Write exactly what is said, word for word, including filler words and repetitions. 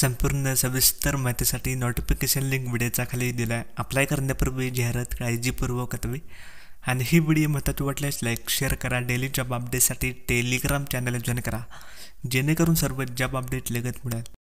संपूर्ण सविस्तर माहितीसाठी नोटिफिकेशन लिंक व्हिडिओच्या खाली दिला आहे। अप्लाय करण्यापूर्वी जाहिरात काळजीपूर्वक वाचावी आणि ही व्हिडिओ महत्त्वाची वाटल्यास लाईक शेअर करा। डेली जॉब अपडेटसाठी टेलिग्राम चॅनल जॉईन करा जेणेकरून सर्व जॉब अपडेट लगेच मिळेल।